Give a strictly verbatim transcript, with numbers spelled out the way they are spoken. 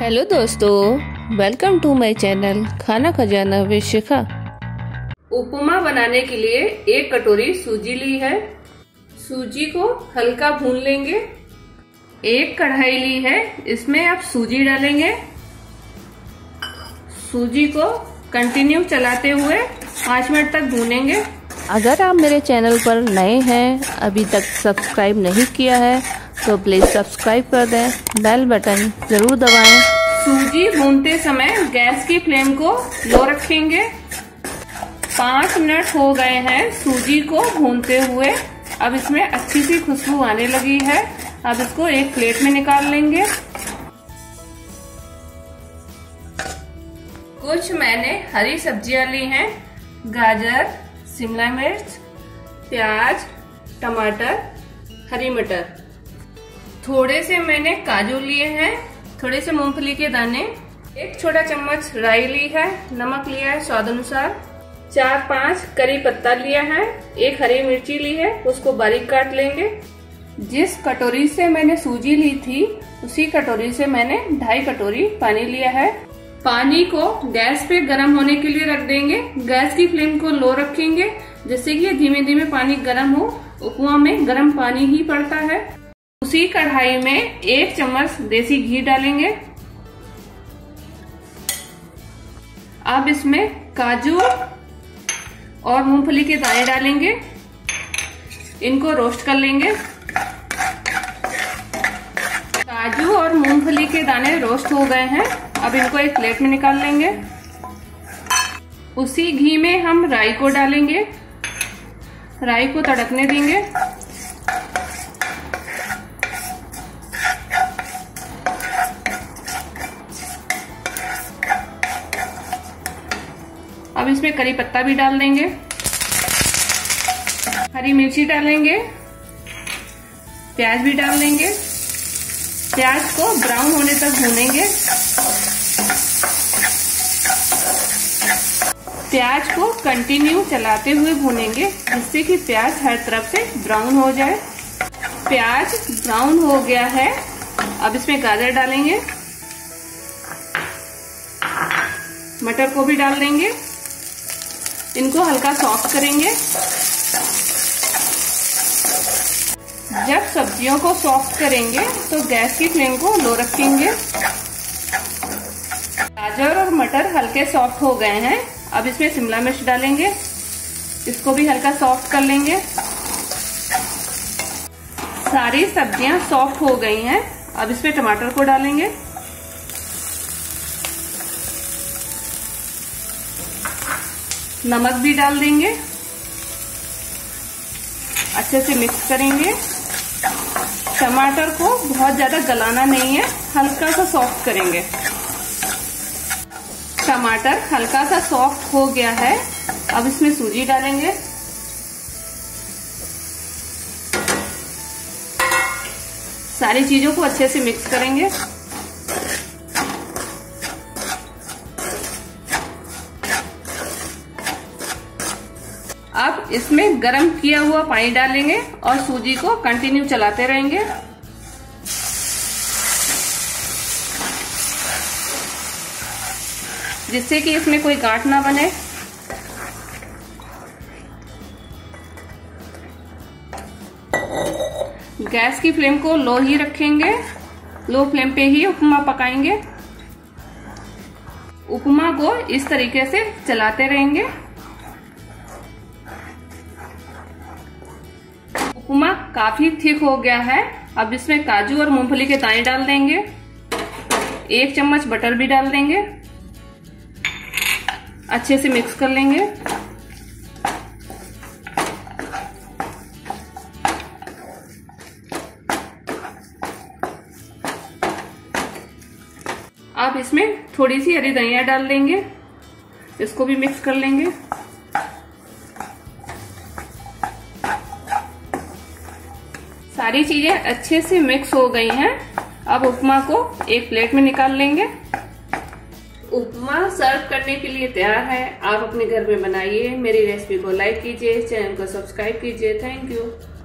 Hello दोस्तों, welcome to my channel खाना खजाना विद शिखा। उपमा बनाने के लिए एक कटोरी सूजी ली है। सूजी को हल्का भून लेंगे। एक कढ़ाई ली है, इसमें आप सूजी डालेंगे। सूजी को कंटिन्यू चलाते हुए पाँच मिनट तक भूनेंगे। अगर आप मेरे चैनल पर नए हैं, अभी तक सब्सक्राइब नहीं किया है तो प्लीज सब्सक्राइब कर दें, बेल बटन जरूर दबाएं। सूजी भूनते समय गैस की फ्लेम को लो रखेंगे। पाँच मिनट हो गए हैं सूजी को भूनते हुए। अब इसमें अच्छी सी खुशबू आने लगी है। अब इसको एक प्लेट में निकाल लेंगे। कुछ मैंने हरी सब्जियां ली हैं, गाजर, शिमला मिर्च, प्याज, टमाटर, हरी मटर। थोड़े से मैंने काजू लिए हैं, थोड़े से मूंगफली के दाने, एक छोटा चम्मच राई ली है, नमक लिया है स्वाद अनुसार, चार पांच करी पत्ता लिया है, एक हरी मिर्ची ली है, उसको बारीक काट लेंगे। जिस कटोरी से मैंने सूजी ली थी उसी कटोरी से मैंने ढाई कटोरी पानी लिया है। पानी को गैस पे गर्म होने के लिए रख देंगे। गैस की फ्लेम को लो रखेंगे, जिससे कि धीमे धीमे पानी गर्म हो। उपमा में गर्म पानी ही पड़ता है। उसी कढ़ाई में एक चम्मच देसी घी डालेंगे। अब इसमें काजू और मूंगफली के दाने डालेंगे, इनको रोस्ट कर लेंगे। काजू और मूंगफली के दाने रोस्ट हो गए हैं। अब इनको एक प्लेट में निकाल लेंगे। उसी घी में हम राई को डालेंगे, राई को तड़कने देंगे। अब इसमें करी पत्ता भी डाल देंगे, हरी मिर्ची डालेंगे, प्याज भी डाल देंगे। प्याज को ब्राउन होने तक भूनेंगे। प्याज को कंटिन्यू चलाते हुए भूनेंगे, जिससे कि प्याज हर तरफ से ब्राउन हो जाए। प्याज ब्राउन हो गया है। अब इसमें गाजर डालेंगे, मटर को भी डाल देंगे। इनको हल्का सॉफ्ट करेंगे। जब सब्जियों को सॉफ्ट करेंगे तो गैस की फ्लेम को लो रखेंगे। गाजर और मटर हल्के सॉफ्ट हो गए हैं। अब इसमें शिमला मिर्च डालेंगे, इसको भी हल्का सॉफ्ट कर लेंगे। सारी सब्जियां सॉफ्ट हो गई हैं। अब इसमें टमाटर को डालेंगे। नमक भी डाल देंगे। अच्छे से मिक्स करेंगे। टमाटर को बहुत ज्यादा गलाना नहीं है, हल्का सा सॉफ्ट करेंगे। टमाटर हल्का सा सॉफ्ट हो गया है। अब इसमें सूजी डालेंगे। सारी चीजों को अच्छे से मिक्स करेंगे। अब इसमें गरम किया हुआ पानी डालेंगे और सूजी को कंटिन्यू चलाते रहेंगे। जिससे कि इसमें कोई गांठ ना बने। गैस की फ्लेम को लो ही रखेंगे। लो फ्लेम पे ही उपमा पकाएंगे। उपमा को इस तरीके से चलाते रहेंगे। उपमा काफी थिक हो गया है। अब इसमें काजू और मूंगफली के दाने डाल देंगे, एक चम्मच बटर भी डाल देंगे। अच्छे से मिक्स कर लेंगे। अब इसमें थोड़ी सी हरी धनिया डाल देंगे, इसको भी मिक्स कर लेंगे। सारी चीजें अच्छे से मिक्स हो गई हैं। अब उपमा को एक प्लेट में निकाल लेंगे। उपमा सर्व करने के लिए तैयार है। आप अपने घर में बनाइए। मेरी रेसिपी को लाइक कीजिए, चैनल को सब्सक्राइब कीजिए। Thank you.